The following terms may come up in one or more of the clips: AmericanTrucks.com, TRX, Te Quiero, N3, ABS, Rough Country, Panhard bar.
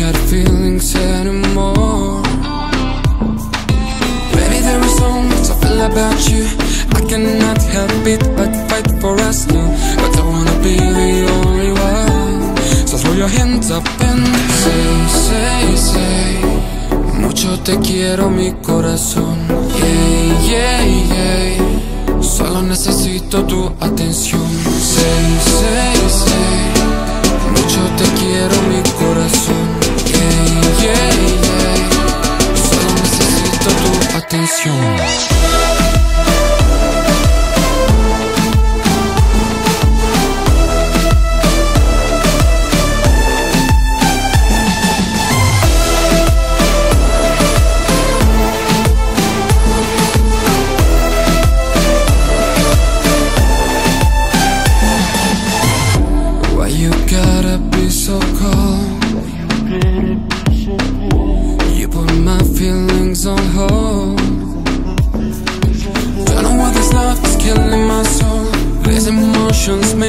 got feelings anymore. Maybe there is so much I feel about you, I cannot help it but fight for us now. But I wanna be the only one, so throw your hands up and say, say, say, mucho te quiero mi corazón. Yeah, yeah, yeah, solo necesito tu atención. Say, say, say, mucho te quiero mi corazón. Yeah, yeah, yeah, solo necesito tu atención.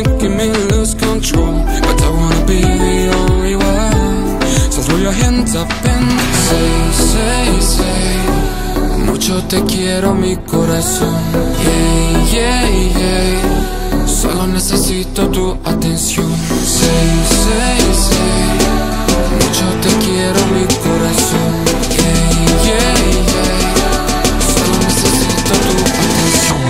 Making me lose control, but I wanna be the only one, so throw your hands up and say, say, say, mucho te quiero mi corazón. Yeah, yeah, yeah, solo necesito tu atención. Say, say, say, mucho te quiero mi corazón. Yeah, yeah, yeah, solo necesito tu atención.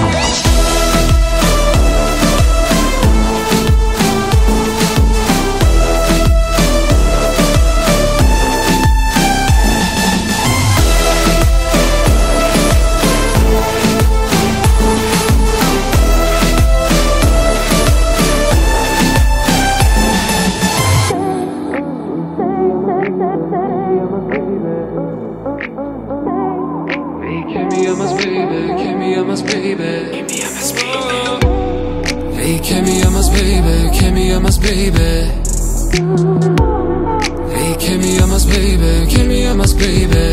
Baby, kill me, I must, baby.